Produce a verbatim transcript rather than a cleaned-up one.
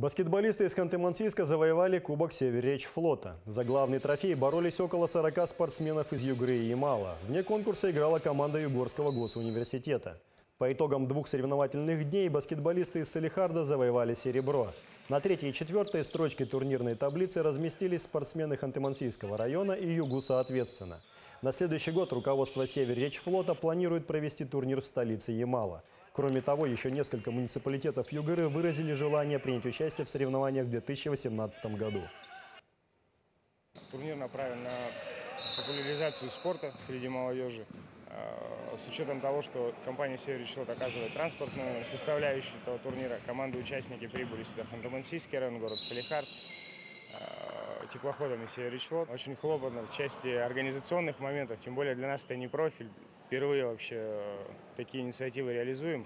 Баскетболисты из Ханты-Мансийска завоевали Кубок Северречфлота. За главный трофей боролись около сорока спортсменов из Югры и Ямала. Вне конкурса играла команда Югорского госуниверситета. По итогам двух соревновательных дней баскетболисты из Салехарда завоевали серебро. На третьей и четвертой строчке турнирной таблицы разместились спортсмены Ханты-Мансийского района и Югу соответственно. На следующий год руководство Северречфлота планирует провести турнир в столице Ямала. Кроме того, еще несколько муниципалитетов Югры выразили желание принять участие в соревнованиях в две тысячи восемнадцатом году. Турнир направлен на популяризацию спорта среди молодежи. С учетом того, что компания «Северречфлота» оказывает транспортную составляющую этого турнира, команды-участники прибыли сюда Ханты-Мансийский район, город Салехард, теплоходами «Северречфлот». Очень хлопотно в части организационных моментов, тем более для нас это не профиль. Впервые вообще такие инициативы реализуем.